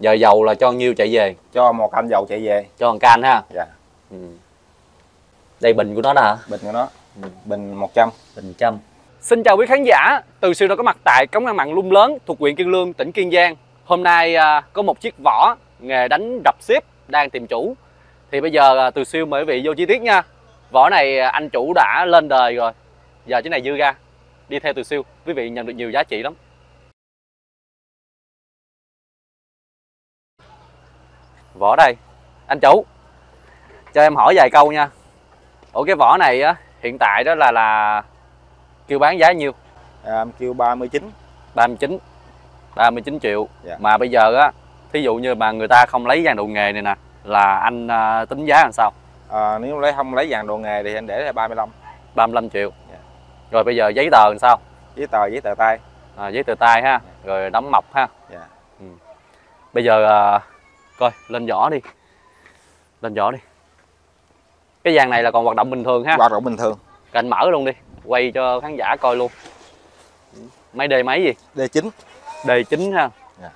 Giờ dầu là cho nhiêu chạy về? Cho một canh dầu chạy về. Cho một canh ha? Dạ. Ừ. Đây bình của nó đó hả? Bình của nó. Ừ. Bình 100. Bình 100. Xin chào quý khán giả. Từ Siêu đã có mặt tại cống ngăn mặn Lung Lớn thuộc huyện Kiên Lương, tỉnh Kiên Giang. Hôm nay có một chiếc vỏ nghề đánh đập xếp đang tìm chủ. Thì bây giờ Từ Siêu mời quý vị vô chi tiết nha. Vỏ này anh chủ đã lên đời rồi. Giờ chiếc này dư ra. Đi theo Từ Siêu, quý vị nhận được nhiều giá trị lắm. Vỏ đây. Anh chủ cho em hỏi vài câu nha. Ủa cái vỏ này á, hiện tại đó là kêu bán giá nhiêu? Em kêu 39. 39 triệu. Dạ. Mà bây giờ á, thí dụ như mà người ta không lấy vàng đồ nghề này nè, là anh tính giá làm sao? Nếu không lấy vàng đồ nghề thì anh để là 35. 35 triệu. Dạ. Rồi bây giờ giấy tờ làm sao? Giấy tờ tay. Giấy tờ tay ha. Dạ. Rồi đóng mộc ha. Dạ. Ừ. Bây giờ coi lên vỏ đi. Lên vỏ đi. Cái vàng này là còn hoạt động bình thường ha? Hoạt động bình thường. Rồi anh mở luôn đi, quay cho khán giả coi luôn. Máy D máy gì? D9. D9 ha. Dạ.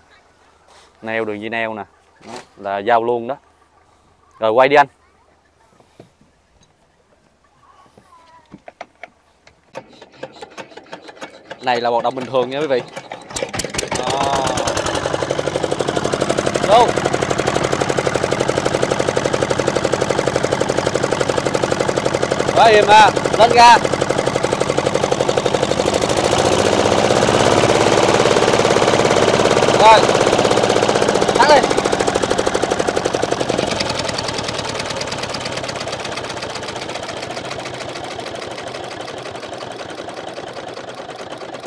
Neo đường dây neo nè. Đó, là dao luôn đó. Rồi quay đi anh. Này là hoạt động bình thường nha quý vị. Đâu. Quá im ha, lên ra. Rồi. Tắt đi.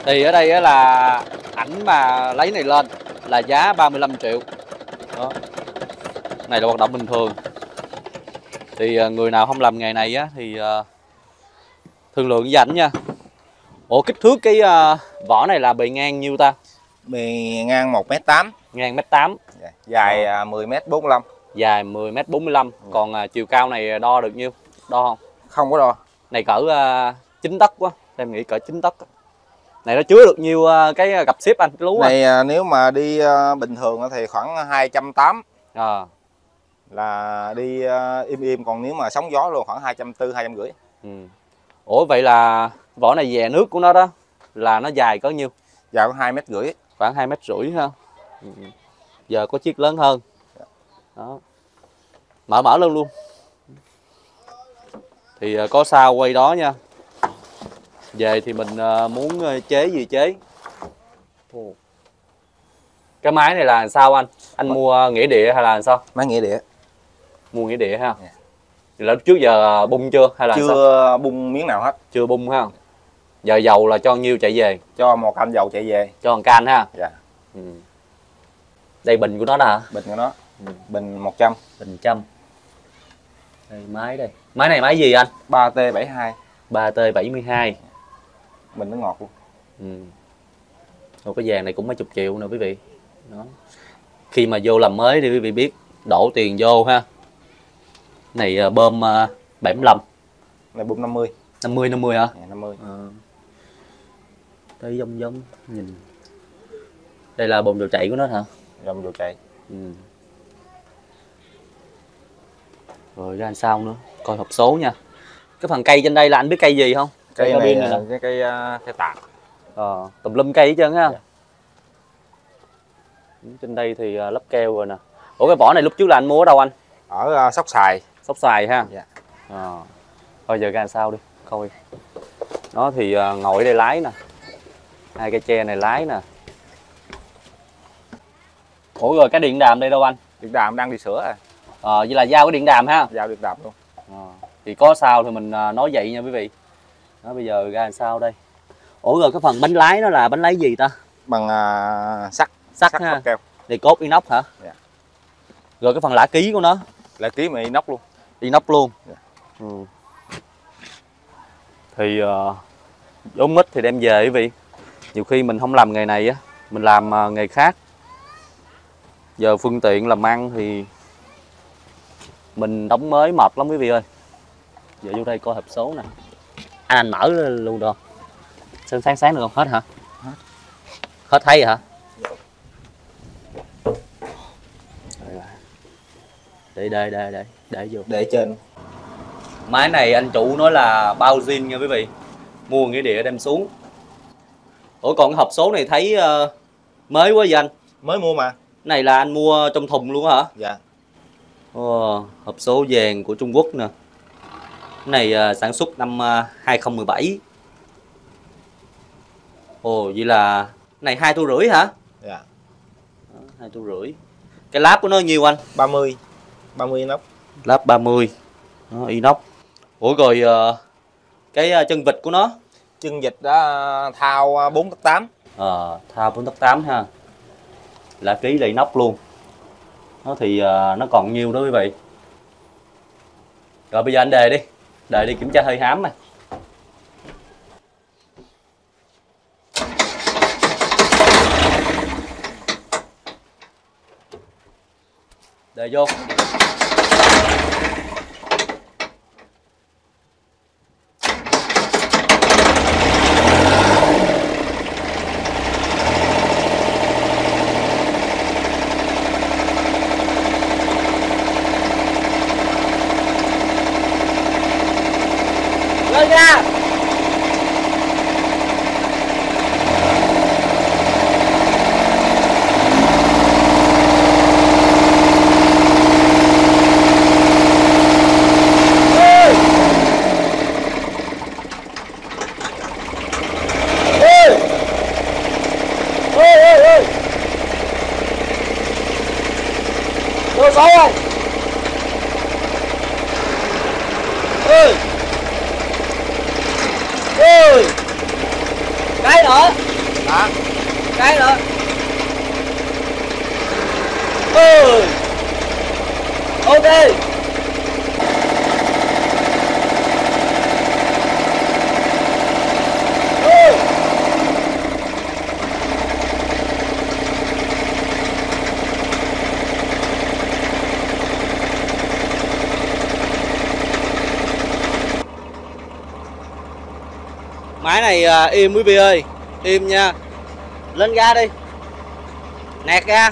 Thì ở đây là ảnh mà lấy này lên là giá 35 triệu. Đó. Này là hoạt động bình thường. Thì người nào không làm nghề này á thì thương lượng với ảnh nha. Ủa kích thước cái vỏ này là bề ngang nhiêu ta? Bề ngang 1m8. Ngang 1m8. Dài 10m45. Dài 10m45. Còn chiều cao này đo được nhiêu? Đo không? Không có đo. Này cỡ 9 tấc quá. Em nghĩ cỡ 9 tấc. Này nó chứa được nhiêu cái cặp xếp anh? Cái lú này anh? Nếu mà đi bình thường thì khoảng 280. Là đi im, còn nếu mà sóng gió luôn khoảng 240, 250. Ủa vậy là vỏ này về nước của nó đó là nó dài có nhiêu? Dài khoảng 2m rưỡi. Khoảng 2m rưỡi ha. Giờ có chiếc lớn hơn. Đó. Mở lên luôn. Thì có sao quay đó nha. Về thì mình muốn chế gì chế. Cái máy này là sao anh? Anh mua nghĩa địa hay là sao? Máy nghĩa địa. Mua nghĩa địa ha. Yeah. Là trước giờ bung chưa hay là chưa sao? Bung miếng nào hết. Chưa bung ha. Giờ dầu là cho nhiêu chạy về? Cho một canh dầu chạy về. Cho một canh ha. Dạ. Ừ. Đây bình của nó đó hả? Bình của nó. Ừ. Bình 100. Bình 100. Đây máy đây. Máy này máy gì anh? 3T72. 3T72. Bình nó ngọt luôn. Ừ. Rồi cái vàng này cũng mấy chục triệu nè quý vị. Đó. Khi mà vô làm mới thì quý vị biết đổ tiền vô ha. Này bơm 75. Này bơm 50. 50 hả? Dạ, 50. Tới giống nhìn. Đây là bồn dầu chảy của nó hả? Bồn dầu chảy. Ừ. Rồi ra làm sao nữa? Coi hộp số nha. Cái phần cây trên đây là anh biết cây gì không? Cây này là cái cây tạp. Tùm lum cây hết trơn ha. Dạ. Trên đây thì lắp keo rồi nè. Ủa cái vỏ này lúc trước là anh mua ở đâu anh? Ở Sóc Xoài. Sóc Xoài ha. Dạ. Thôi giờ ra sao đi coi. Nó thì ngồi ở đây lái nè. Hai cái tre này lái nè. Ủa rồi cái điện đàm đây đâu anh? Điện đàm đang đi sửa rồi. Vậy là giao cái điện đàm ha. Giao điện đàm luôn. Thì có sao thì mình nói vậy nha quý vị. Đó, bây giờ ra sao đây. Ủa rồi cái phần bánh lái nó là bánh lái gì ta? Bằng sắt ha. Keo. Này cốt inox hả? Dạ. Rồi cái phần lã ký của nó? Lã ký mà inox luôn. Inox luôn. Dạ. Ừ. Thì vốn mít thì đem về quý vị. Nhiều khi mình không làm nghề này á, mình làm nghề khác. Giờ phương tiện làm ăn thì mình đóng mới mệt lắm quý vị ơi. Giờ vô đây coi hộp số nè. Anh mở luôn được không? Sơn sáng được không? Hết hả? Hết thấy rồi hả? Để vô. Để trên. Máy này anh chủ nói là bao zin nha quý vị. Mua nghĩa địa đem xuống. Ủa còn cái hộp số này thấy mới quá vậy anh? Mới mua mà. Này là anh mua trong thùng luôn hả? Dạ. Ồ, hộp số vàng của Trung Quốc nè. Này sản xuất năm 2017. Ồ vậy là này 2,5 tu hả? Dạ. 2,5 tu. Cái láp của nó nhiêu anh? 30. 30 inox. Láp 30. Đó, inox. Ủa rồi cái chân vịt của nó? Chân vịt đó thao 4/8. Thao 4/8 ha. Là ký là inox luôn. Nó thì nó còn nhiều đó quý vị. Rồi bây giờ anh đề đi. Đề đi kiểm tra hơi hám này. Đề vô. Máy này im quý vị ơi, im nha. Lên ga đi. Nẹt ga.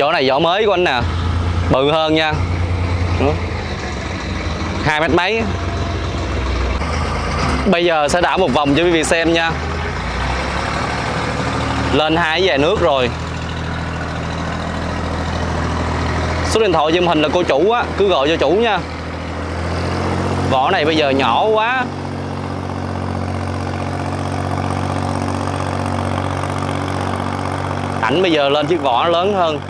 Vỏ này vỏ mới của anh nè, bự hơn nha, 2 mét mấy. Bây giờ sẽ đảo một vòng cho quý vị xem nha. Lên 2 về nước rồi. Số điện thoại giùm hình là cô chủ á, cứ gọi cho chủ nha. Vỏ này bây giờ nhỏ quá. Ảnh bây giờ lên chiếc vỏ lớn hơn.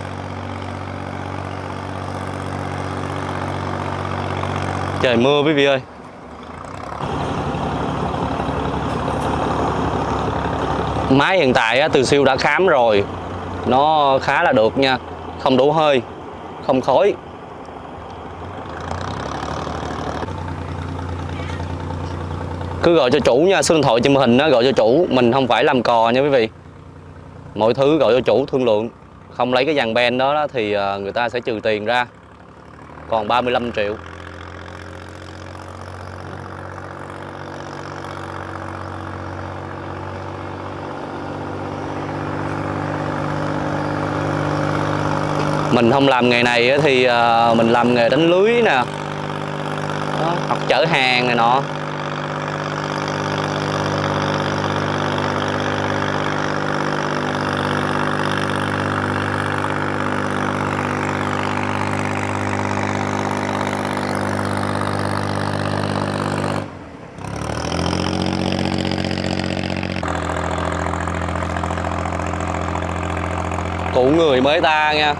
Trời mưa quý vị ơi. Máy hiện tại Từ Siêu đã khám rồi. Nó khá là được nha. Không đủ hơi, không khói. Cứ gọi cho chủ nha. Số điện thoại trên màn hình đó, gọi cho chủ. Mình không phải làm cò nha quý vị. Mọi thứ gọi cho chủ thương lượng. Không lấy cái dàn ben đó thì người ta sẽ trừ tiền ra. Còn 35 triệu. Mình không làm nghề này thì mình làm nghề đánh lưới nè, hoặc chở hàng này nọ. Cụ người mới ta nha.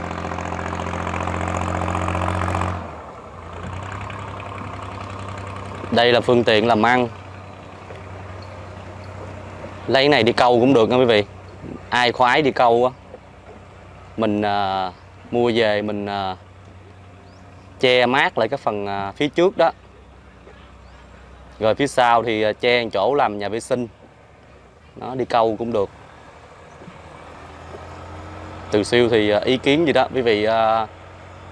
Đây là phương tiện làm ăn. Lấy này đi câu cũng được nha quý vị. Ai khoái đi câu á, mình mua về mình che mát lại cái phần phía trước đó. Rồi phía sau thì che chỗ làm nhà vệ sinh. Nó đi câu cũng được. Từ Siêu thì ý kiến gì đó quý vị,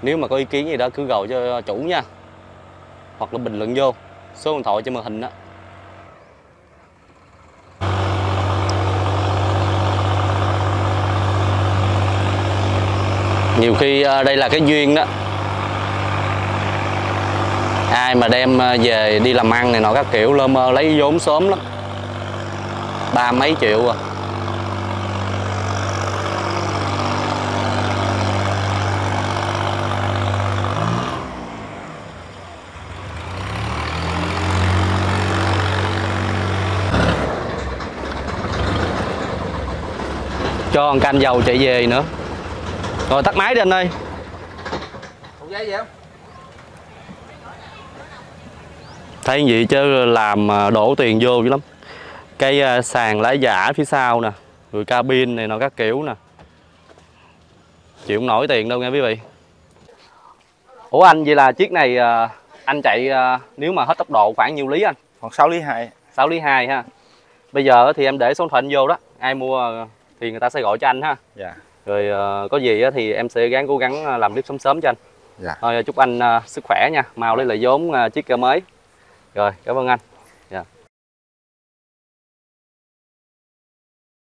nếu mà có ý kiến gì đó cứ gọi cho chủ nha, hoặc là bình luận vô số điện thoại trên màn hình đó. Nhiều khi đây là cái duyên đó, ai mà đem về đi làm ăn này nọ các kiểu lơ mơ lấy vốn sớm lắm, 30 mấy triệu à. Cho con canh dầu chạy về nữa. Rồi tắt máy đi anh ơi. Thấy gì chứ làm đổ tiền vô dữ lắm. Cái sàn lá giả phía sau nè, rồi cabin này nó các kiểu nè. Chịu không nổi tiền đâu nha quý vị. Ủa anh, vậy là chiếc này anh chạy nếu mà hết tốc độ khoảng nhiêu lý anh? Khoảng 6 lý 2. 6 lý 2 ha. Bây giờ thì em để số điện thoại vô đó, ai mua thì người ta sẽ gọi cho anh ha. Dạ. Rồi có gì thì em sẽ cố gắng làm clip sớm sớm cho anh. Dạ. Thôi chúc anh sức khỏe nha, mau lấy lại vốn chiếc mới. Rồi, cảm ơn anh.